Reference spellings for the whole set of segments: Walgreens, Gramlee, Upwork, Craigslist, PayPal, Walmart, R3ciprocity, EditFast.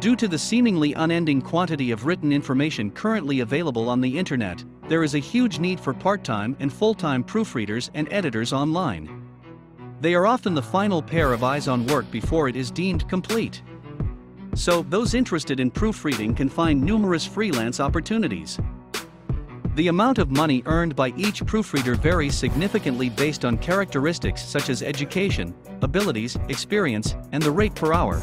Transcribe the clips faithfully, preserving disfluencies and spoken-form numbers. Due to the seemingly unending quantity of written information currently available on the internet, there is a huge need for part-time and full-time proofreaders and editors online. They are often the final pair of eyes on work before it is deemed complete. So, those interested in proofreading can find numerous freelance opportunities. The amount of money earned by each proofreader varies significantly based on characteristics such as education, abilities, experience, and the rate per hour.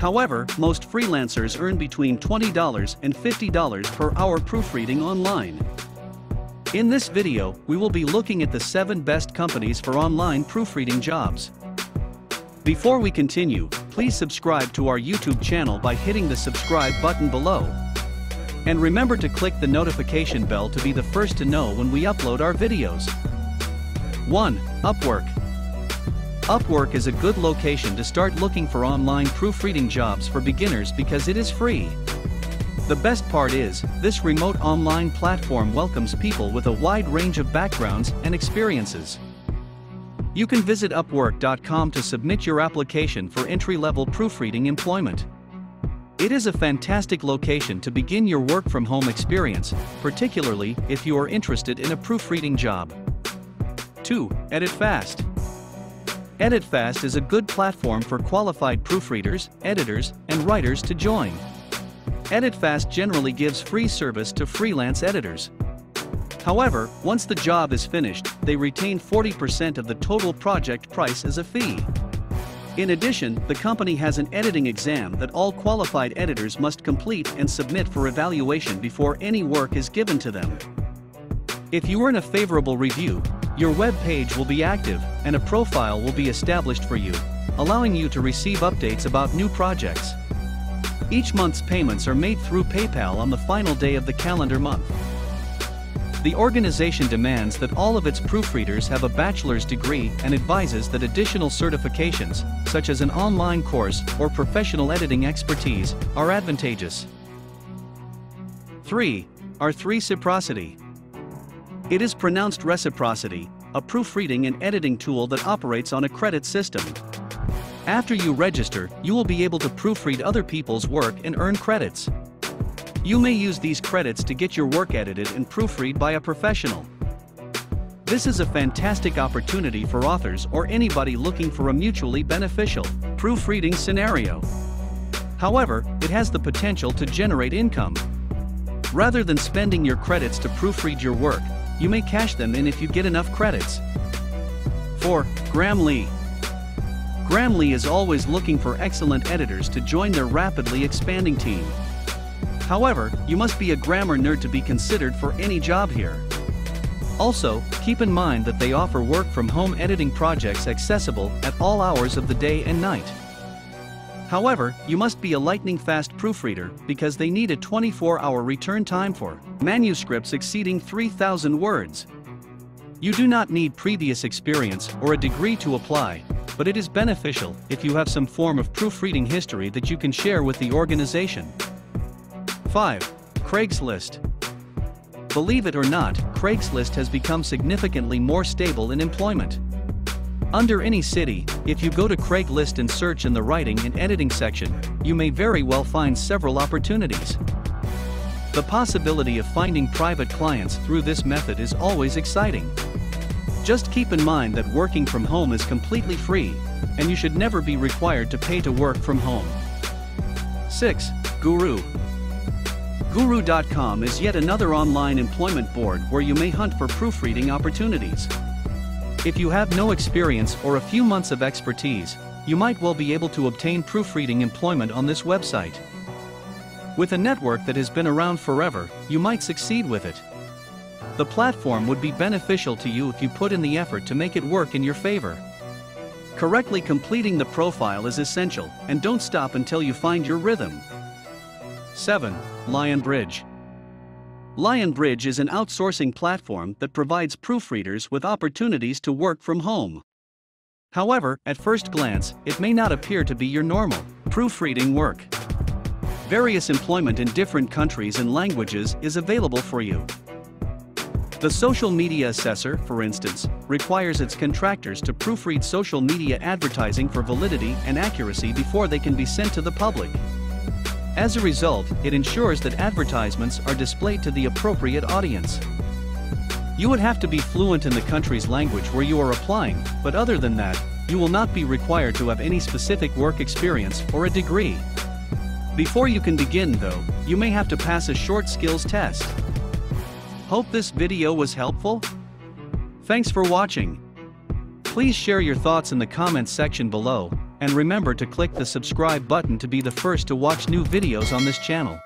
However, most freelancers earn between twenty dollars and fifty dollars per hour proofreading online. In this video, we will be looking at the seven best companies for online proofreading jobs. Before we continue, please subscribe to our YouTube channel by hitting the subscribe button below. And remember to click the notification bell to be the first to know when we upload our videos. one. Upwork. Upwork is a good location to start looking for online proofreading jobs for beginners because it is free. The best part is, this remote online platform welcomes people with a wide range of backgrounds and experiences. You can visit upwork dot com to submit your application for entry-level proofreading employment. It is a fantastic location to begin your work-from-home experience, particularly if you are interested in a proofreading job. two. EditFast. EditFast is a good platform for qualified proofreaders, editors, and writers to join. EditFast generally gives free service to freelance editors. However, once the job is finished, they retain forty percent of the total project price as a fee. In addition, the company has an editing exam that all qualified editors must complete and submit for evaluation before any work is given to them. If you earn a favorable review, your web page will be active and a profile will be established for you, allowing you to receive updates about new projects. Each month's payments are made through PayPal on the final day of the calendar month. The organization demands that all of its proofreaders have a bachelor's degree and advises that additional certifications, such as an online course or professional editing expertise, are advantageous. three. R three ciprocity. It is pronounced reciprocity, a proofreading and editing tool that operates on a credit system. After you register, you will be able to proofread other people's work and earn credits. You may use these credits to get your work edited and proofread by a professional. This is a fantastic opportunity for authors or anybody looking for a mutually beneficial proofreading scenario. However, it has the potential to generate income. Rather than spending your credits to proofread your work, you may cash them in if you get enough credits. four. Gramlee. Gramlee is always looking for excellent editors to join their rapidly expanding team. However, you must be a grammar nerd to be considered for any job here. Also, keep in mind that they offer work-from-home editing projects accessible at all hours of the day and night. However, you must be a lightning-fast proofreader because they need a twenty-four hour return time for manuscripts exceeding three thousand words. You do not need previous experience or a degree to apply, but it is beneficial if you have some form of proofreading history that you can share with the organization. five. Craigslist. Believe it or not, Craigslist has become significantly more stable in employment. Under any city, if you go to Craigslist and search in the writing and editing section, you may very well find several opportunities. The possibility of finding private clients through this method is always exciting. Just keep in mind that working from home is completely free, and you should never be required to pay to work from home. six. Guru. Guru dot com is yet another online employment board where you may hunt for proofreading opportunities. If you have no experience or a few months of expertise, you might well be able to obtain proofreading employment on this website. With a network that has been around forever, you might succeed with it. The platform would be beneficial to you if you put in the effort to make it work in your favor. Correctly completing the profile is essential, and don't stop until you find your rhythm. seven. Lionbridge. Lionbridge is an outsourcing platform that provides proofreaders with opportunities to work from home. However, at first glance, it may not appear to be your normal proofreading work. Various employment in different countries and languages is available for you. The social media assessor, for instance, requires its contractors to proofread social media advertising for validity and accuracy before they can be sent to the public. As a result, it ensures that advertisements are displayed to the appropriate audience. You would have to be fluent in the country's language where you are applying, but other than that, you will not be required to have any specific work experience or a degree. Before you can begin though, you may have to pass a short skills test. Hope this video was helpful. Thanks for watching. Please share your thoughts in the comments section below, and remember to click the subscribe button to be the first to watch new videos on this channel.